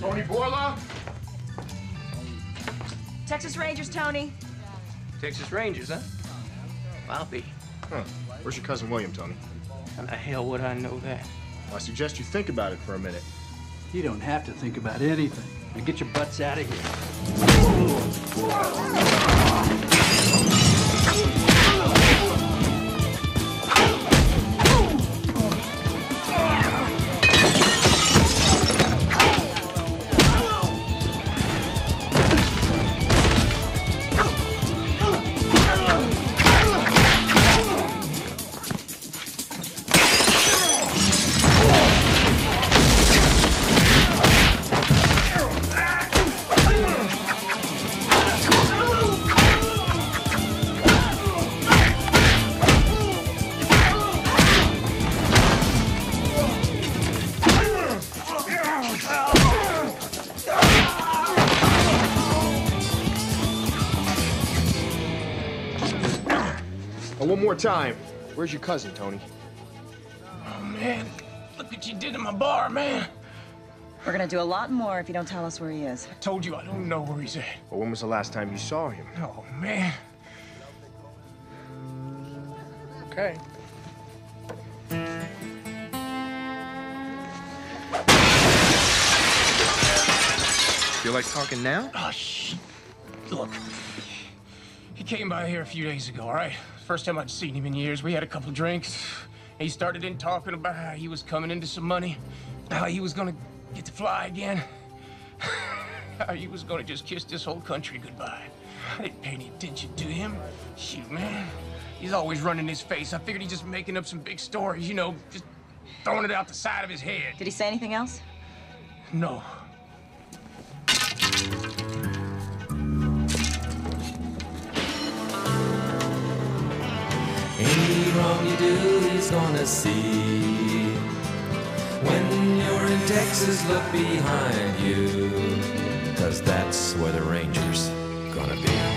Tony Borla? Texas Rangers, Tony. Texas Rangers, huh? Bobby. Huh. Where's your cousin William, Tony? How the hell would I know that? Well, I suggest you think about it for a minute. You don't have to think about anything. Now get your butts out of here. One more time. Where's your cousin, Tony? Oh, man. Look what you did to my bar, man. We're gonna do a lot more if you don't tell us where he is. I told you I don't know where he's at. Well, when was the last time you saw him? Oh, man. Okay. You like talking now? Oh, shh. Look. He came by here a few days ago, all right? First time I'd seen him in years. We had a couple drinks. He started in talking about how he was coming into some money, how he was gonna get to fly again, how he was gonna just kiss this whole country goodbye. I didn't pay any attention to him. Shoot, man. He's always running his face. I figured he's just making up some big stories, you know, just throwing it out the side of his head. Did he say anything else? No. Any wrong you do, he's gonna see. When you're in Texas, look behind you, 'cause that's where the Rangers gonna be.